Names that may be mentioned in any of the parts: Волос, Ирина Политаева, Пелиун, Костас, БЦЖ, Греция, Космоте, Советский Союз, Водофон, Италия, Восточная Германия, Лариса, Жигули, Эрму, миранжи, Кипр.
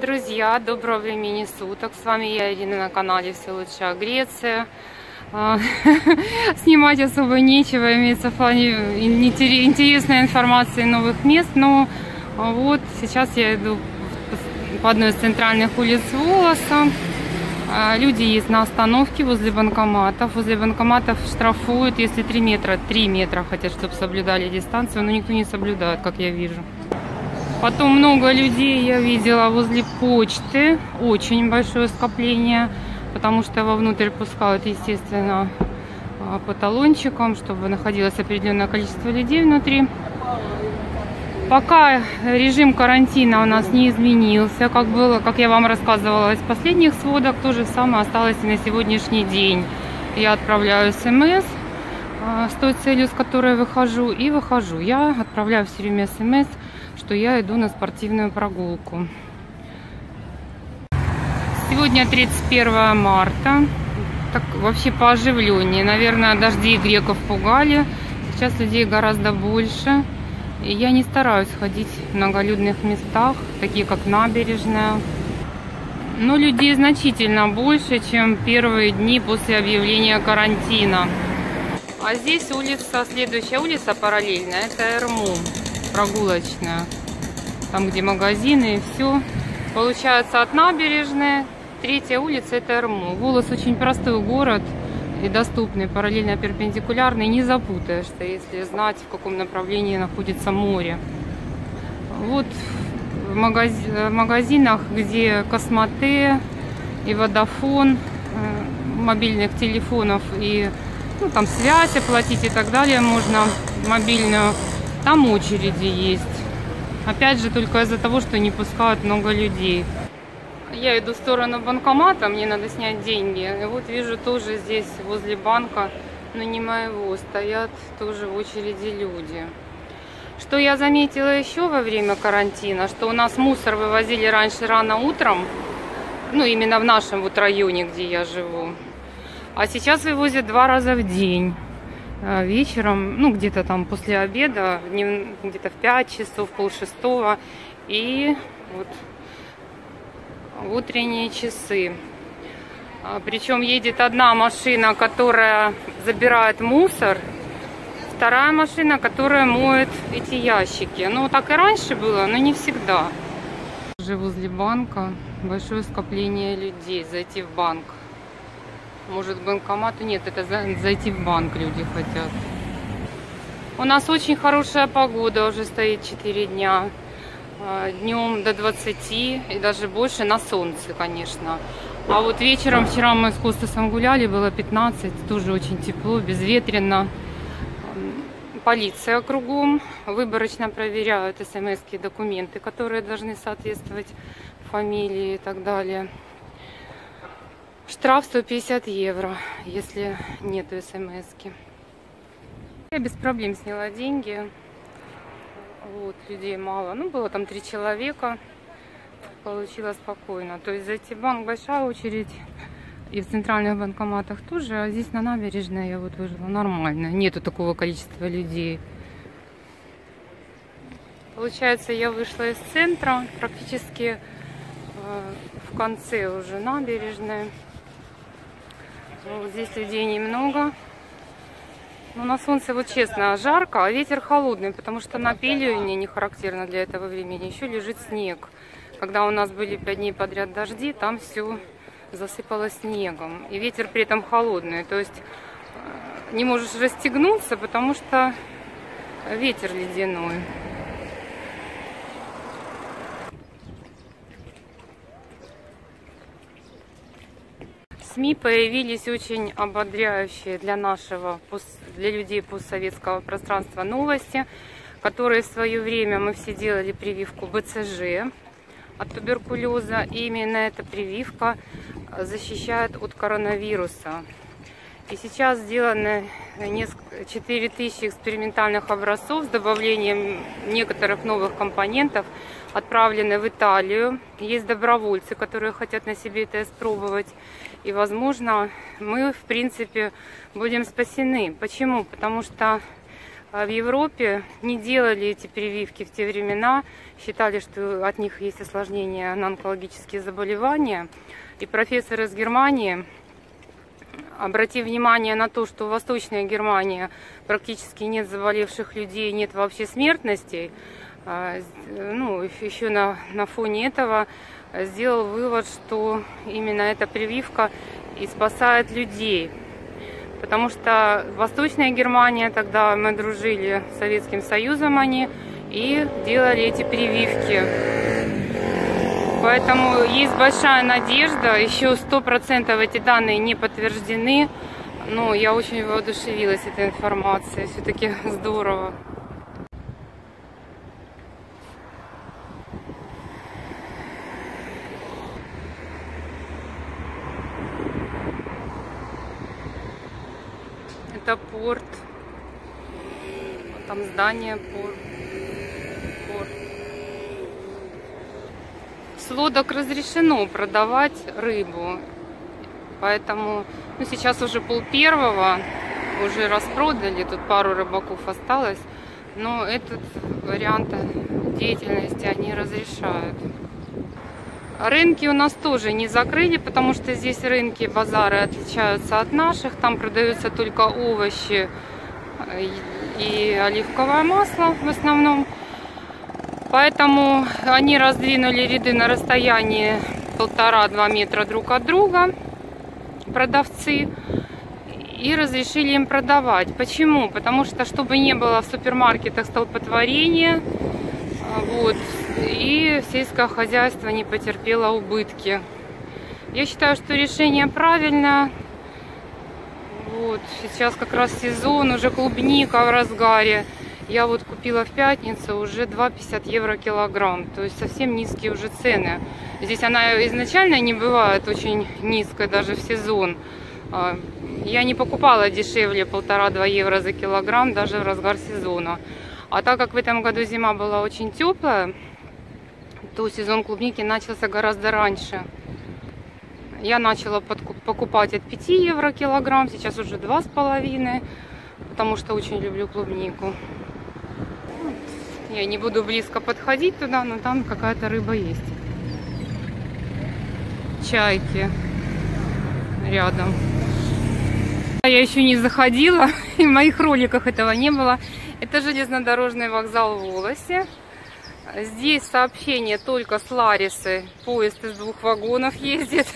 Друзья, доброго времени суток. С вами я, Ирина, на канале «Все лучше о Греции». Снимать особо нечего, имеется в плане интересной информации, новых мест. Но вот сейчас я иду по одной из центральных улиц Волоса. Люди есть на остановке возле банкоматов. Возле банкоматов штрафуют, если 3 метра. 3 метра хотят, чтобы соблюдали дистанцию, но никто не соблюдает, как я вижу. Потом много людей я видела возле почты. Очень большое скопление, потому что вовнутрь пускают, естественно, по талончикам, чтобы находилось определенное количество людей внутри. Пока режим карантина у нас не изменился, как было, как я вам рассказывала из последних сводок, то же самое осталось и на сегодняшний день. Я отправляю смс с той целью, с которой выхожу, и выхожу. Я отправляю все время смс, что я иду на спортивную прогулку. Сегодня 31 марта. Так вообще пооживленнее. Наверное, дожди и греков пугали. Сейчас людей гораздо больше. И я не стараюсь ходить в многолюдных местах, такие как набережная. Но людей значительно больше, чем первые дни после объявления карантина. А здесь улица, следующая улица параллельная, это Эрму, прогулочная. Там, где магазины и все. Получается, от набережной третья улица это Эрму. Волос очень простой город и доступный, параллельно перпендикулярный, не запутаешься, если знать, в каком направлении находится море. Вот в магазинах, где Космоте и Водофон, мобильных телефонов и там связь оплатить и так далее, можно мобильную, там очереди есть. Опять же, только из-за того, что не пускают много людей. Я иду в сторону банкомата, мне надо снять деньги. И вот вижу тоже здесь, возле банка, но не моего, стоят тоже в очереди люди. Что я заметила еще во время карантина, что у нас мусор вывозили раньше рано утром, ну именно в нашем вот районе, где я живу. А сейчас вывозят 2 раза в день. Вечером, ну где-то там после обеда, где-то в 5 часов, 5:30 и вот... в утренние часы. Причем едет одна машина, которая забирает мусор, вторая машина, которая моет эти ящики. Ну, так и раньше было, но не всегда. Уже возле банка большое скопление людей. Зайти в банк. Может, банкомату? Нет, это зайти в банк люди хотят. У нас очень хорошая погода, уже стоит 4 дня. Днем до 20 и даже больше, на солнце, конечно. А вот вечером, вчера мы с Костасом гуляли, было 15, тоже очень тепло, безветренно. Полиция кругом, выборочно проверяют смс-ки и документы, которые должны соответствовать фамилии и так далее. Штраф 150 евро, если нету смс-ки. Я без проблем сняла деньги. Вот, людей мало. Ну, было там 3 человека. Получила спокойно. То есть зайти в банк большая очередь. И в центральных банкоматах тоже. А здесь на набережной я вот выжила нормально. Нету такого количества людей. Получается, я вышла из центра. Практически в конце уже набережной. Вот здесь людей немного. Ну, на солнце, вот честно, жарко, а ветер холодный, потому что на Пелиуне, не характерно для этого времени, еще лежит снег. Когда у нас были 5 дней подряд дожди, там все засыпало снегом. И ветер при этом холодный, то есть не можешь расстегнуться, потому что ветер ледяной. СМИ появились очень ободряющие для нашего, для людей постсоветского пространства новости, которые в свое время мы все делали прививку БЦЖ от туберкулеза. И именно эта прививка защищает от коронавируса. И сейчас сделаны 4000 экспериментальных образцов с добавлением некоторых новых компонентов, отправлены в Италию. Есть добровольцы, которые хотят на себе это испробовать. И, возможно, мы, в принципе, будем спасены. Почему? Потому что А в Европе не делали эти прививки в те времена, считали, что от них есть осложнения на онкологические заболевания. И профессор из Германии, обратив внимание на то, что в Восточной Германии практически нет заболевших людей, нет вообще смертностей, ну, еще на фоне этого сделал вывод, что именно эта прививка и спасает людей. Потому что Восточная Германия, тогда мы дружили с Советским Союзом, они и делали эти прививки. Поэтому есть большая надежда, еще 100% эти данные не подтверждены, но я очень воодушевилась этой информацией, все-таки здорово. Это порт, там здание порт. С лодок разрешено продавать рыбу, поэтому ну, сейчас уже 12:30, уже распродали, тут пару рыбаков осталось, но этот вариант деятельности они разрешают. Рынки у нас тоже не закрыли, потому что здесь рынки, базары отличаются от наших. Там продаются только овощи и оливковое масло в основном. Поэтому они раздвинули ряды на расстоянии 1,5-2 метра друг от друга, продавцы, и разрешили им продавать. Почему? Потому что, чтобы не было в супермаркетах столпотворения, вот, и сельское хозяйство не потерпело убытки. Я считаю, что решение правильное. Вот, сейчас как раз сезон, уже клубника в разгаре. Я вот купила в пятницу уже 2,50 евро килограмм. То есть совсем низкие уже цены. Здесь она изначально не бывает очень низкая даже в сезон. Я не покупала дешевле 1,5-2 евро за килограмм даже в разгар сезона. А так как в этом году зима была очень теплая, то сезон клубники начался гораздо раньше. Я начала покупать от 5 евро килограмм, сейчас уже 2,5, потому что очень люблю клубнику. Я не буду близко подходить туда, но там какая-то рыба есть. Чайки рядом. Я еще не заходила, и в моих роликах этого не было. Это железнодорожный вокзал в Волосе. Здесь сообщение только с Ларисы. Поезд из 2 вагонов ездит.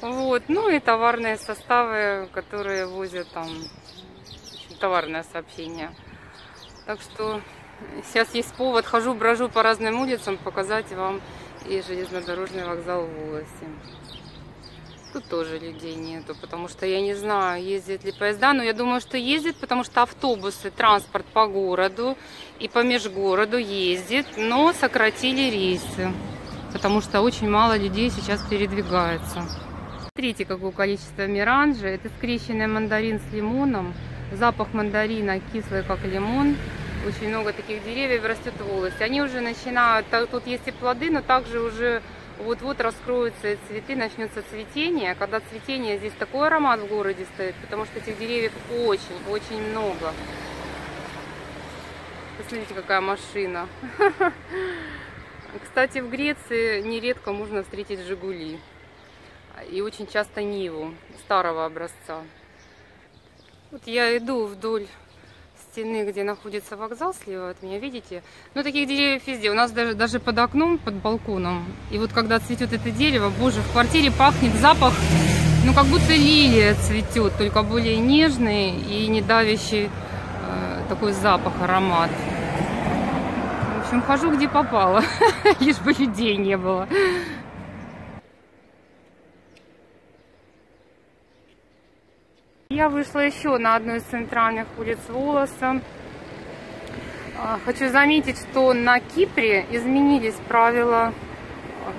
Вот. Ну и товарные составы, которые возят там. Товарное сообщение. Так что сейчас есть повод. Хожу, брожу по разным улицам, показать вам и железнодорожный вокзал в Волосе. Тут тоже людей нету, потому что я не знаю, ездят ли поезда, но я думаю, что ездят, потому что автобусы, транспорт по городу и по межгороду ездит, но сократили рейсы, потому что очень мало людей сейчас передвигается. Смотрите, какое количество миранжи. Это скрещенный мандарин с лимоном. Запах мандарина кислый, как лимон. Очень много таких деревьев растет в Волосе. Они уже начинают, тут есть и плоды, но также уже... Вот-вот раскроются и цветы, начнется цветение. Когда цветение, здесь такой аромат в городе стоит, потому что этих деревьев очень-очень много. Посмотрите, какая машина. Кстати, в Греции нередко можно встретить «Жигули». И очень часто «Ниву» старого образца. Вот я иду вдоль стены, где находится вокзал слева от меня, видите? Ну, таких деревьев везде. У нас даже под окном, под балконом. И вот когда цветет это дерево, боже, в квартире пахнет запах, ну, как будто лилия цветет, только более нежный и не давящий такой запах, аромат. В общем, хожу, где попало, лишь бы людей не было. Я вышла еще на одну из центральных улиц Волоса. Хочу заметить, что на Кипре изменились правила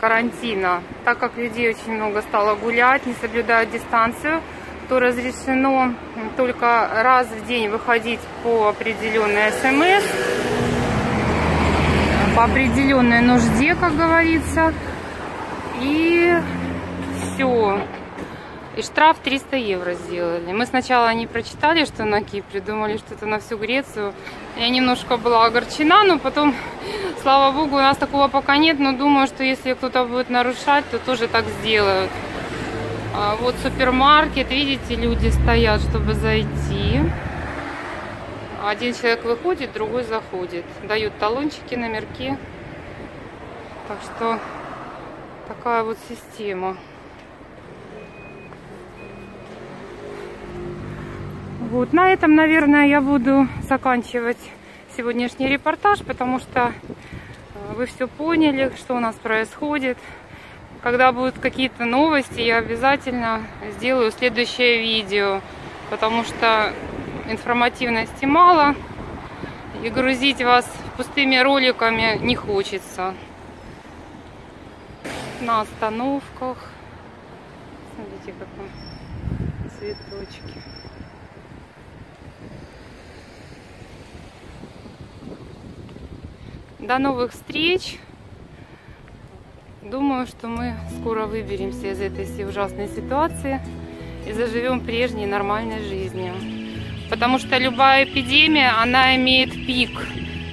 карантина. Так как людей очень много стало гулять, не соблюдая дистанцию, то разрешено только раз в день выходить по определенной СМС, по определенной нужде, как говорится, и все. И штраф 300 евро сделали. Мы сначала не прочитали, что на Кипре, думали, что это на всю Грецию. Я немножко была огорчена, но потом, слава богу, у нас такого пока нет. Но думаю, что если кто-то будет нарушать, то тоже так сделают. А вот супермаркет, видите, люди стоят, чтобы зайти. Один человек выходит, другой заходит. Дают талончики, номерки. Так что такая вот система. Вот, на этом, наверное, я буду заканчивать сегодняшний репортаж, потому что вы все поняли, что у нас происходит. Когда будут какие-то новости, я обязательно сделаю следующее видео, потому что информативности мало, и грузить вас пустыми роликами не хочется. На остановках, смотрите, какие цветочки. До новых встреч. Думаю, что мы скоро выберемся из этой всей ужасной ситуации и заживем прежней нормальной жизнью. Потому что любая эпидемия, она имеет пик.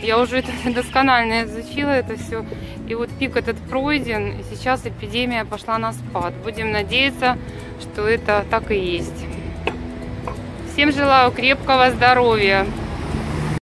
Я уже это досконально изучила, это все. И вот пик этот пройден, и сейчас эпидемия пошла на спад. Будем надеяться, что это так и есть. Всем желаю крепкого здоровья.